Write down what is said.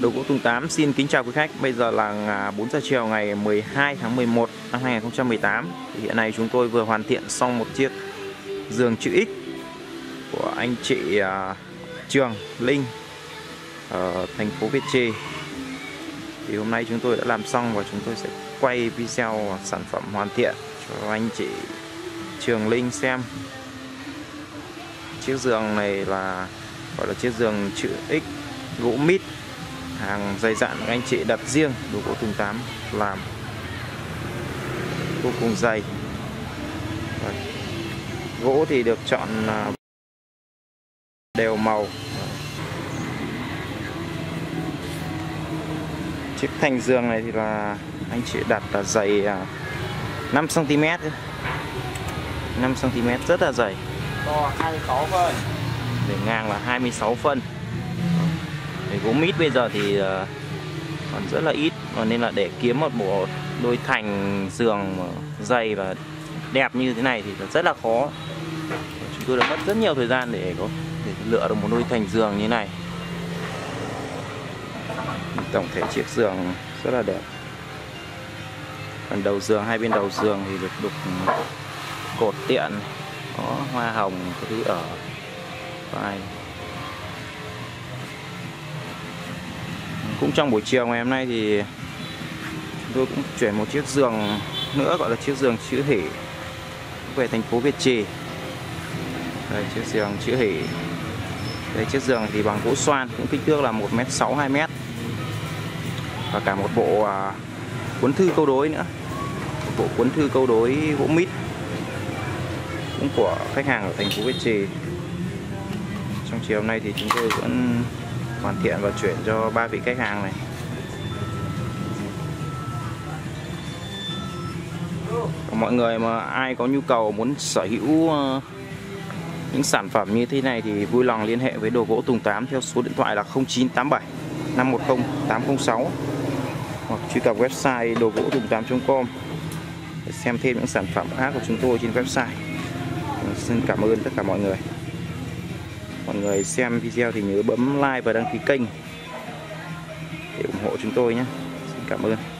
Đồ Gỗ Tùng Tám xin kính chào quý khách. Bây giờ là 4 giờ chiều ngày 12 tháng 11 năm 2018. Thì hiện nay chúng tôi vừa hoàn thiện xong một chiếc giường chữ X của anh chị Trường Linh ở thành phố Việt Trì. Thì hôm nay chúng tôi đã làm xong và chúng tôi sẽ quay video sản phẩm hoàn thiện cho anh chị Trường Linh xem. Chiếc giường này là gọi là chiếc giường chữ X gỗ mít, hàng dày dặn anh chị đặt riêng. Đồ Gỗ Tùng Tám làm vô cùng dày. Gỗ thì được chọn đều màu. Chiếc thành giường này thì là anh chị đặt là dày 5 cm, 5 cm, rất là dày, to 26 phân, để ngang là 26 phân. Gỗ mít bây giờ thì còn rất là ít, nên là để kiếm một bộ đôi thành giường dày và đẹp như thế này thì rất là khó. Chúng tôi đã mất rất nhiều thời gian để lựa được một đôi thành giường như thế này. Tổng thể chiếc giường rất là đẹp. Phần đầu giường, hai bên đầu giường thì được đục cột tiện, có hoa hồng, có thứ ở vai. Cũng trong buổi chiều ngày hôm nay thì chúng tôi cũng chuyển một chiếc giường nữa, gọi là chiếc giường chữ Hỷ, về thành phố Việt Trì. Đây, chiếc giường chữ Hỷ. Đây, chiếc giường thì bằng gỗ xoan, cũng kích thước là 1m6, 2m, và cả một bộ cuốn thư câu đối nữa, một bộ cuốn thư câu đối gỗ mít cũng của khách hàng ở thành phố Việt Trì. Trong chiều hôm nay thì chúng tôi vẫn hoàn thiện và chuyển cho 3 vị khách hàng này. Mọi người mà ai có nhu cầu muốn sở hữu những sản phẩm như thế này thì vui lòng liên hệ với Đồ Gỗ Tùng Tám theo số điện thoại là 0987 510 806 hoặc truy cập website đồgỗ tùng8.com để xem thêm những sản phẩm khác của chúng tôi trên website. Xin cảm ơn tất cả mọi người. Mọi người xem video thì nhớ bấm like và đăng ký kênh để ủng hộ chúng tôi nhé. Xin cảm ơn.